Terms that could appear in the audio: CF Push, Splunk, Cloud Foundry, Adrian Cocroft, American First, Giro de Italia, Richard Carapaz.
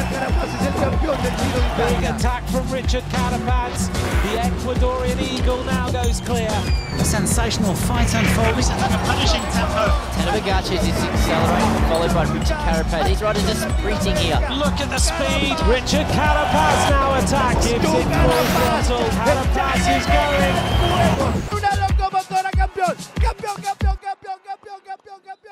Richard Carapaz is el campeón del Giro de Italia. Big attack from Richard Carapaz. The Ecuadorian eagle now goes clear. A sensational fight unfolds. This is like a punishing tempo. Tenabagaches is accelerating, followed by Richard Carapaz. These riders are sprinting here. Look at the speed. Richard Carapaz now attacking. Gives it full throttle.